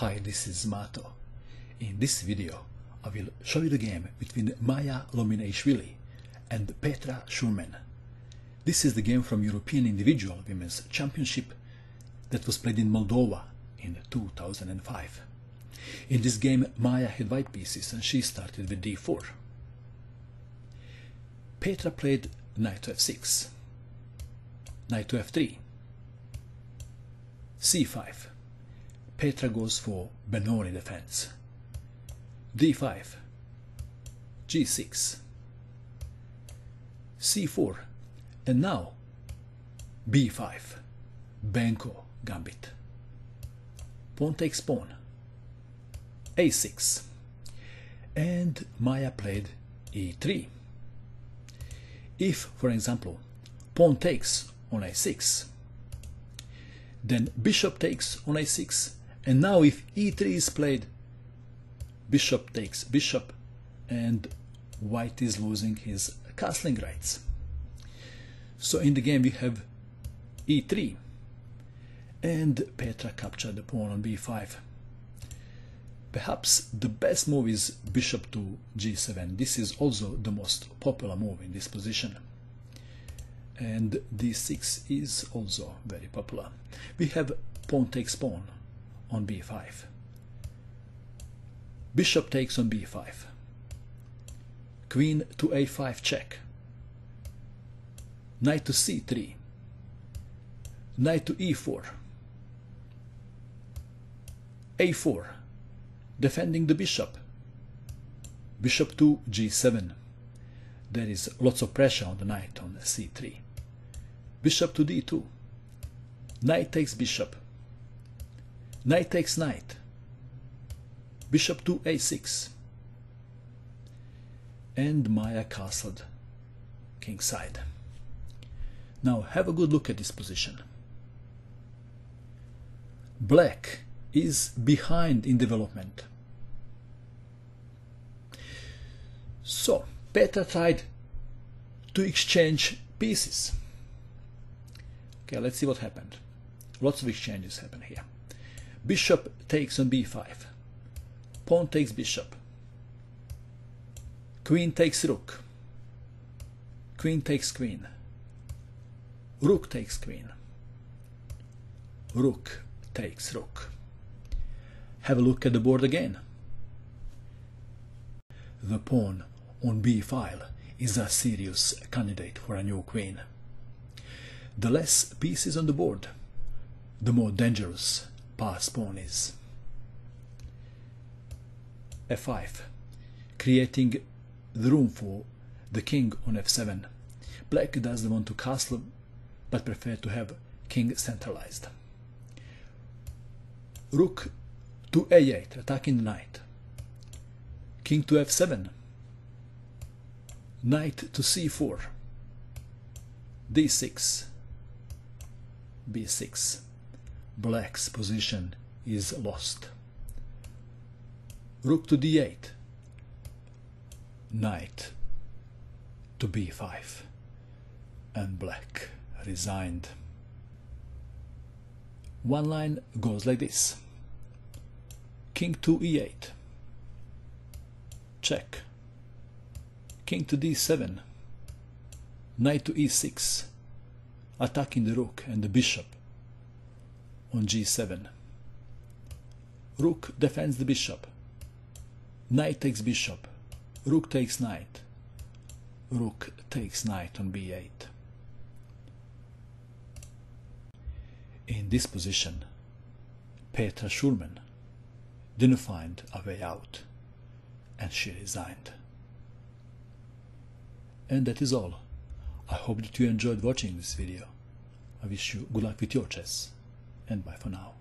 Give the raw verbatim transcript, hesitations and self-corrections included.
Hi, this is Mato. In this video, I will show you the game between Maya Lomineishvili and Petra Schumann. This is the game from European Individual Women's Championship that was played in Moldova in two thousand five. In this game, Maya had white pieces and she started with d four. Petra played knight to f six, knight to f three, c five. Petra goes for Benoni defense. d five, g six, c four, and now b five, Benko Gambit. Pawn takes pawn, a six, and Maya played e three. If, for example, pawn takes on a six, then bishop takes on a six, and now if e three is played, bishop takes bishop, and white is losing his castling rights. So in the game we have e three, and Petra captured the pawn on b five. Perhaps the best move is bishop to g seven. This is also the most popular move in this position. And d six is also very popular. We have pawn takes pawn on b five. Bishop takes on b five. Queen to a five check. Knight to c three. Knight to e four. a four. Defending the bishop. Bishop to g seven. There is lots of pressure on the knight on c three. Bishop to d two. Knight takes bishop. Knight takes knight. Bishop to a six. And Maya castled kingside. Now have a good look at this position. Black is behind in development. So Petra tried to exchange pieces. Okay, let's see what happened. Lots of exchanges happen here. Bishop takes on b five. Pawn takes bishop. Queen takes rook. Queen takes queen. Rook takes queen. Rook takes rook. Have a look at the board again. The pawn on b file is a serious candidate for a new queen. The less pieces on the board, the more dangerous pass pawn is. f five, creating the room for the king on f seven. Black doesn't want to castle, but prefer to have king centralized. Rook to a eight, attacking the knight. King to f seven. Knight to c four, d six, b six. Black's position is lost. Rook to d eight, knight to b five, and black resigned. One line goes like this. King to e eight, check. King to d seven, knight to e six, attacking the rook and the bishop on g seven. Rook defends the bishop. Knight takes bishop. Rook takes knight. Rook takes knight on b eight. In this position, Petra Schumann didn't find a way out, and she resigned. And that is all. I hope that you enjoyed watching this video. I wish you good luck with your chess, and bye for now.